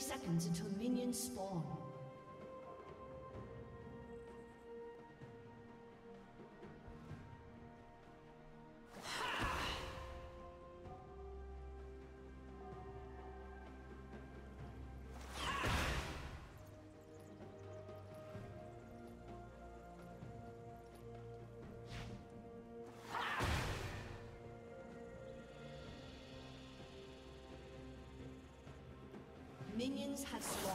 Seconds until minions spawn. Minions have spawned.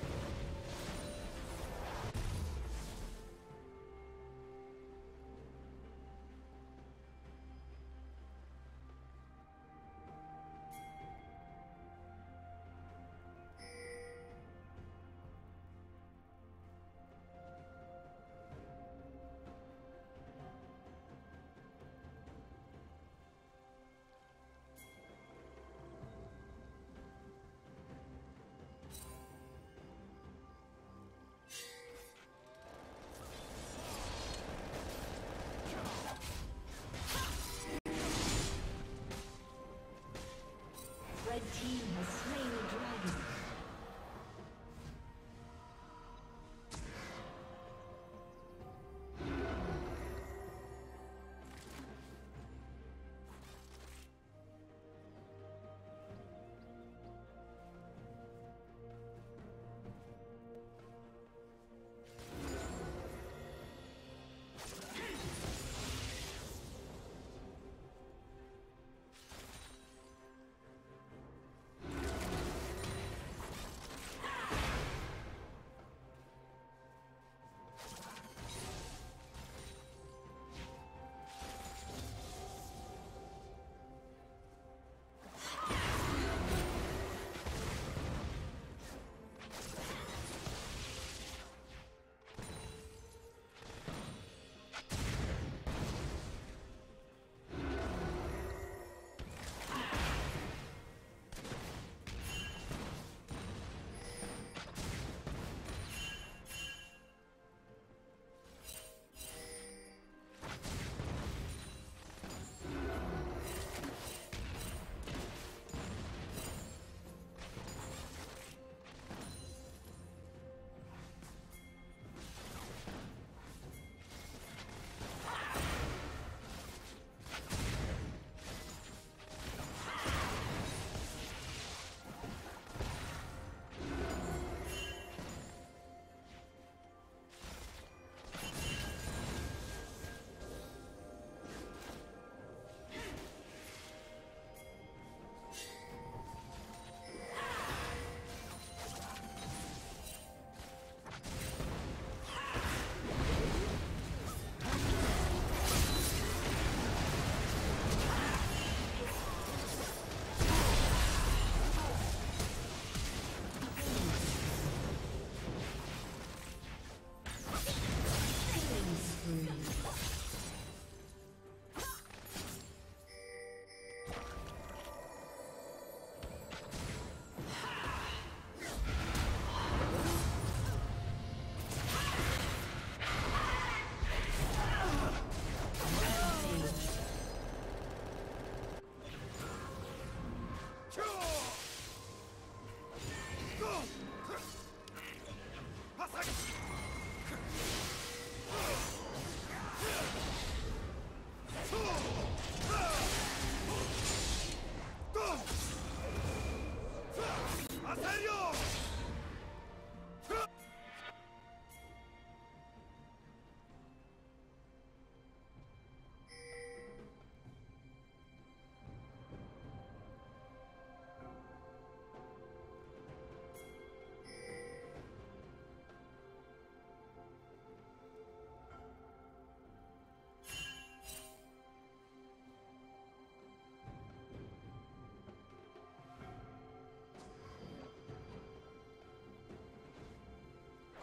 Red team has slain the dragon.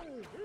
Mm-hmm.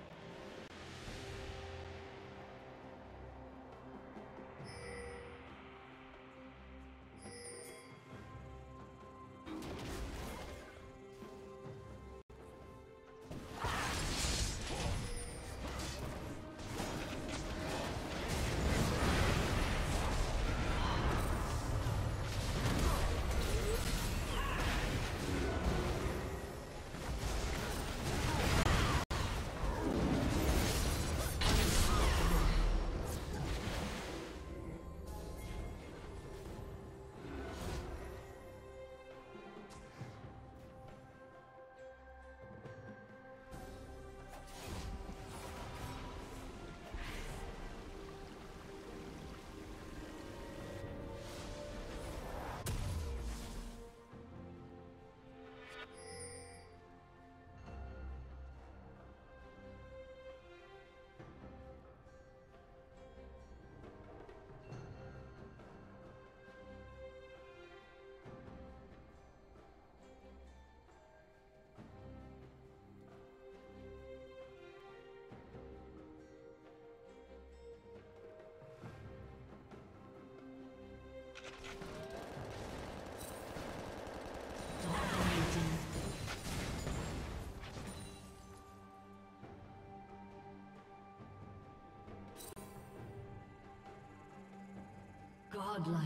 godlike.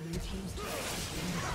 Blue Team's turret has been destroyed.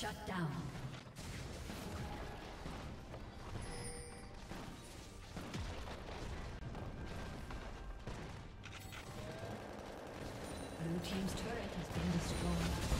Shut down. Blue team's turret has been destroyed.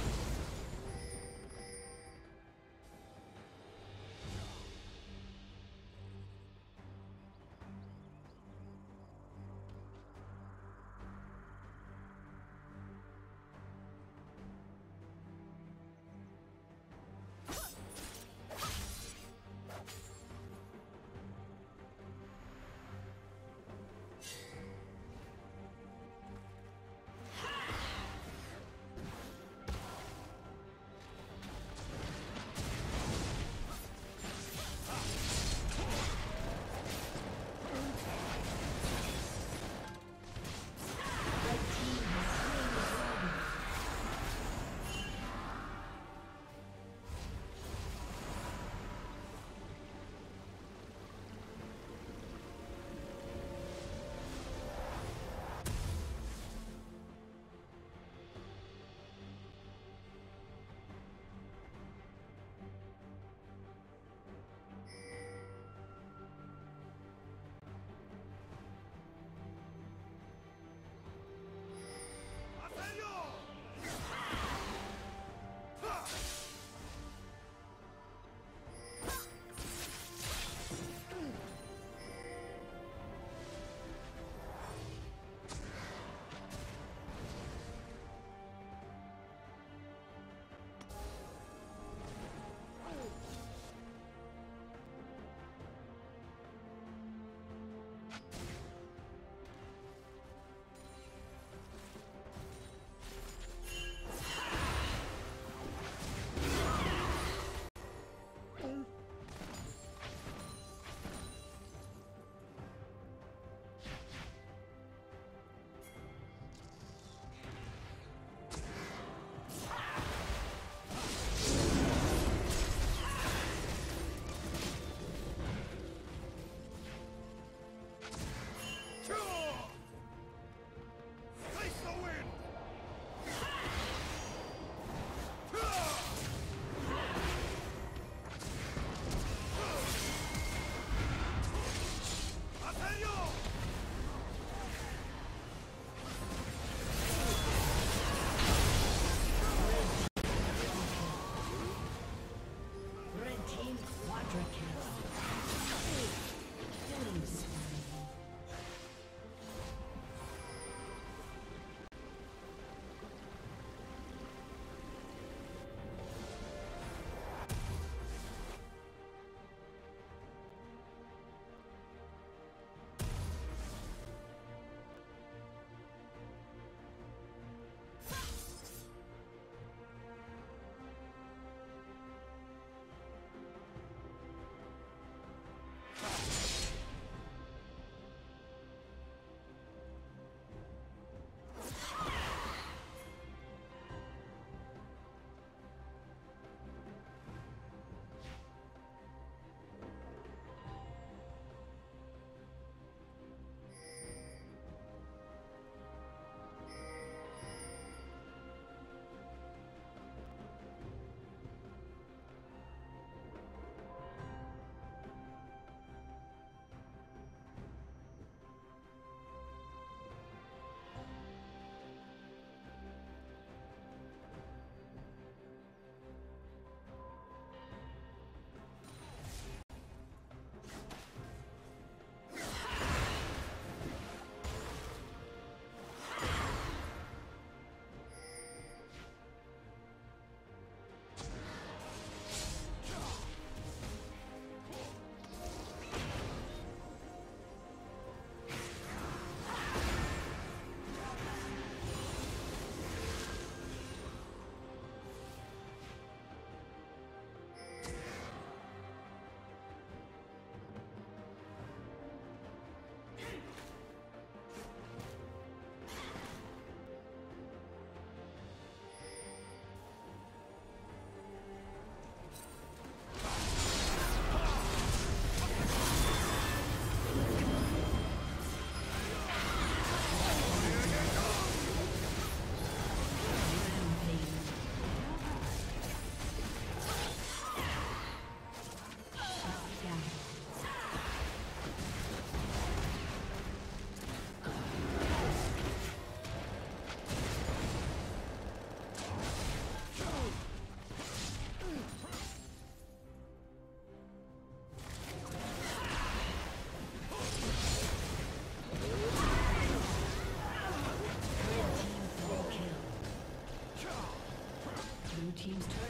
team's turn.